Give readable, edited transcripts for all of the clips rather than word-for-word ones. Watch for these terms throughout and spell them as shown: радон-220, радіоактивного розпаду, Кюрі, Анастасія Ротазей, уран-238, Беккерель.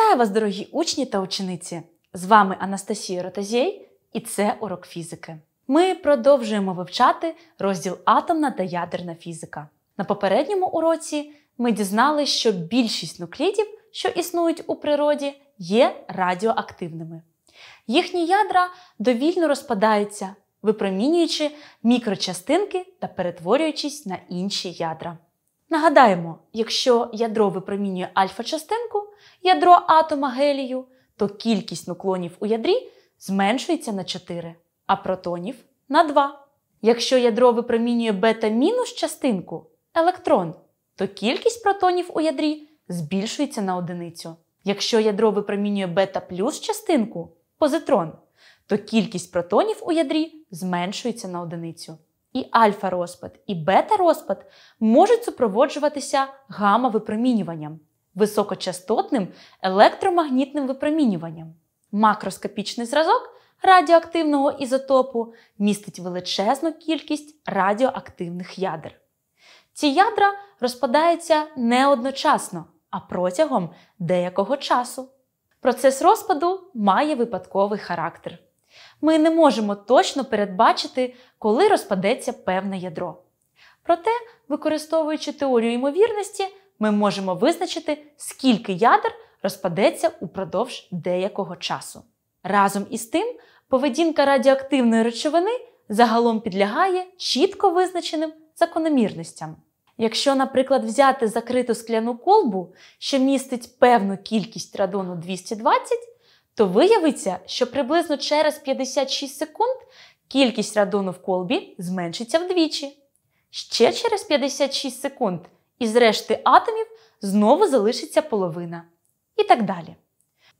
Вітаю вас, дорогі учні та учениці! З вами Анастасія Ротазей і це урок фізики. Ми продовжуємо вивчати розділ атомна та ядерна фізика. На попередньому уроці ми дізналися, що більшість нуклідів, що існують у природі, є радіоактивними. Їхні ядра довільно розпадаються, випромінюючи мікрочастинки та перетворюючись на інші ядра. Нагадаємо, якщо ядро випромінює альфа-частинку, ядро атома гелію, то кількість нуклонів у ядрі зменшується на 4, а протонів – на 2. Якщо ядро випромінює бета-мінус частинку – електрон, то кількість протонів у ядрі збільшується на 1. Якщо ядро випромінює бета-плюс частинку – позитрон, то кількість протонів у ядрі зменшується на 1. І альфа-розпад, і бета-розпад можуть супроводжуватися гамма-випромінюванням, високочастотним електромагнітним випромінюванням. Макроскопічний зразок радіоактивного ізотопу містить величезну кількість радіоактивних ядер. Ці ядра розпадаються не одночасно, а протягом деякого часу. Процес розпаду має випадковий характер. Ми не можемо точно передбачити, коли розпадеться певне ядро. Проте, використовуючи теорію ймовірності, ми можемо визначити, скільки ядер розпадеться упродовж деякого часу. Разом із тим, поведінка радіоактивної речовини загалом підлягає чітко визначеним закономірностям. Якщо, наприклад, взяти закриту скляну колбу, що містить певну кількість радону-220, то виявиться, що приблизно через 56 секунд кількість радону в колбі зменшиться вдвічі. Ще через 56 секунд із решти атомів знову залишиться половина. І так далі.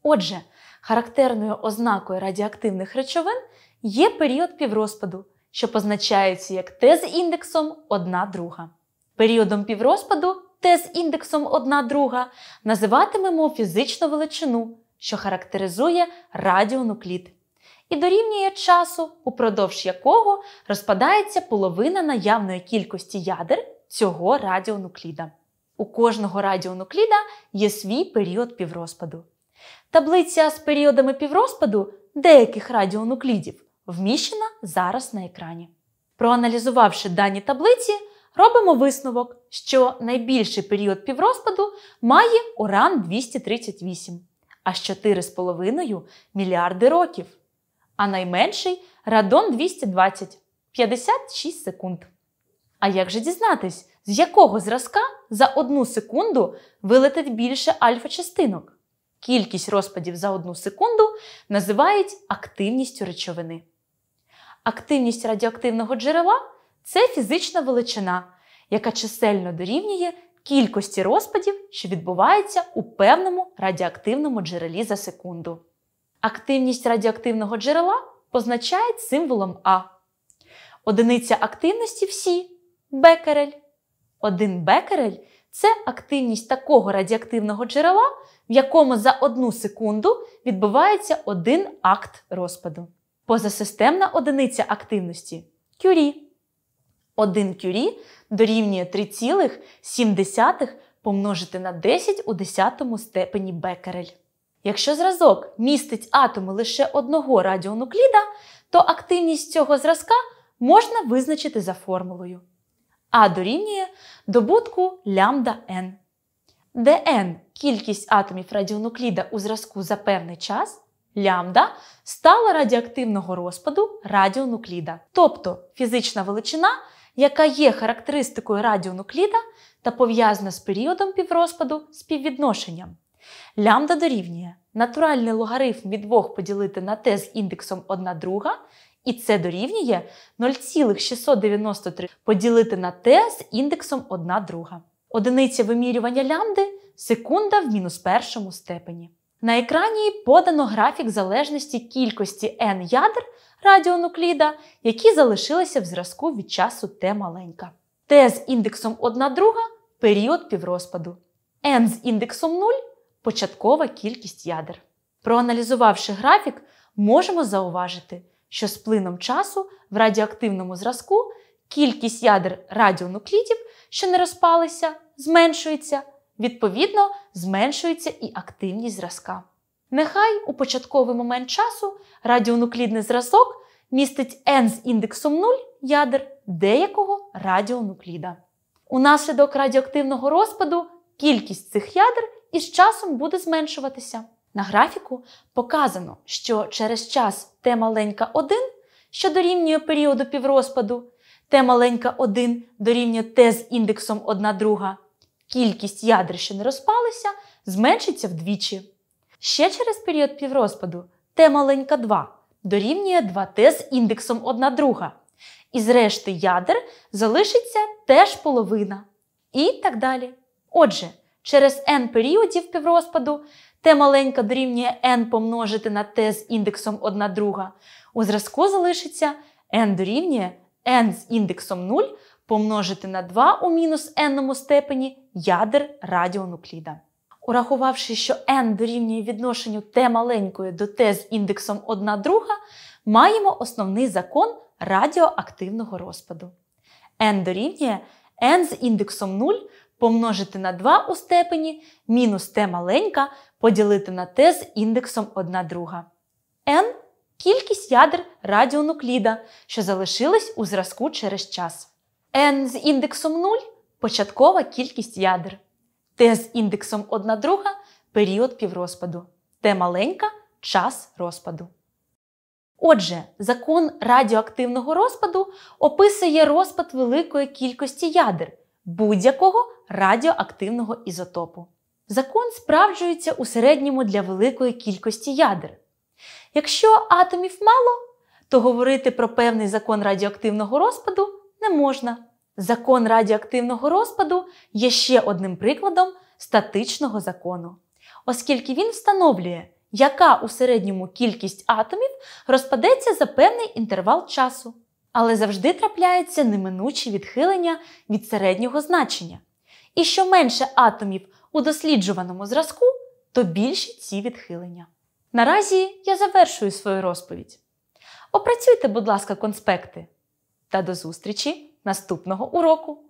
Отже, характерною ознакою радіоактивних речовин є період піврозпаду, що позначається як Т з індексом 1/2. Періодом піврозпаду Т з індексом 1/2 називатимемо фізичну величину, що характеризує радіонуклід, і дорівнює часу, упродовж якого розпадається половина наявної кількості ядер цього радіонукліда. У кожного радіонукліда є свій період піврозпаду. Таблиця з періодами піврозпаду деяких радіонуклідів вміщена зараз на екрані. Проаналізувавши дані таблиці, робимо висновок, що найбільший період піврозпаду має уран-238. Аж 4,5 мільярди років, а найменший – радон-220 – 56 секунд. А як же дізнатись, з якого зразка за 1 секунду вилетить більше альфа-частинок? Кількість розпадів за 1 секунду називають активністю речовини. Активність радіоактивного джерела – це фізична величина, яка чисельно дорівнює кількості розпадів, що відбуваються у певному радіоактивному джерелі за секунду. Активність радіоактивного джерела позначають символом А. Одиниця активності всі – беккерель. 1 беккерель – це активність такого радіоактивного джерела, в якому за 1 секунду відбувається 1 акт розпаду. Позасистемна одиниця активності – кюрі. 1 кюрі дорівнює 3,7 помножити на 10 у 10 степені беккерель. Якщо зразок містить атоми лише 1 радіонукліда, то активність цього зразка можна визначити за формулою. А дорівнює добутку лямбда-н, де n – кількість атомів радіонукліда у зразку за певний час, лямбда – стала радіоактивного розпаду радіонукліда, тобто фізична величина, яка є характеристикою радіонукліда та пов'язана з періодом піврозпаду співвідношенням. Лямбда дорівнює натуральний логарифм від 2 поділити на Т з індексом 1/2, і це дорівнює 0,693 поділити на Т з індексом 1/2. Одиниця вимірювання лямбди – секунда в -1 степені. На екрані подано графік залежності кількості n ядер радіонукліда, які залишилися в зразку від часу t маленька. T з індексом 1/2 – період піврозпаду. n з індексом 0 – початкова кількість ядер. Проаналізувавши графік, можемо зауважити, що з плином часу в радіоактивному зразку кількість ядер радіонуклідів, що не розпалися, зменшується, Відповідно, зменшується і активність зразка. Нехай у початковий момент часу радіонуклідний зразок містить N з індексом 0 ядер деякого радіонукліда. Унаслідок радіоактивного розпаду кількість цих ядер із часом буде зменшуватися. На графіку показано, що через час Т маленька 1, що дорівнює періоду піврозпаду, Т маленька 1 дорівнює Т з індексом 1/2, кількість ядер, що не розпалися, зменшиться вдвічі. Ще через період піврозпаду Т маленька 2 дорівнює 2Т з індексом 1/2. Із решти ядер залишиться теж половина. І так далі. Отже, через N періодів піврозпаду Т маленька дорівнює N помножити на Т з індексом 1/2. У зразку залишиться N дорівнює N з індексом 0 помножити на 2 у мінус n-ному степені ядер радіонукліда. Урахувавши, що N дорівнює відношенню Т маленької до Т з індексом 1/2, маємо основний закон радіоактивного розпаду. N дорівнює N з індексом 0 помножити на 2 у степені мінус Т маленька поділити на Т з індексом 1/2. N – кількість ядер радіонукліда, що залишились у зразку через час. N з індексом 0 – початкова кількість ядер. Т з індексом 1/2 – період піврозпаду. Т маленька – час розпаду. Отже, закон радіоактивного розпаду описує розпад великої кількості ядер будь-якого радіоактивного ізотопу. Закон справджується у середньому для великої кількості ядер. Якщо атомів мало, то говорити про певний закон радіоактивного розпаду не можна. Закон радіоактивного розпаду є ще одним прикладом статичного закону, оскільки він встановлює, яка у середньому кількість атомів розпадеться за певний інтервал часу. Але завжди трапляється неминуче відхилення від середнього значення. І що менше атомів у досліджуваному зразку, то більші ці відхилення. Наразі я завершую свою розповідь. Опрацюйте, будь ласка, конспекти. Та до зустрічі наступного уроку!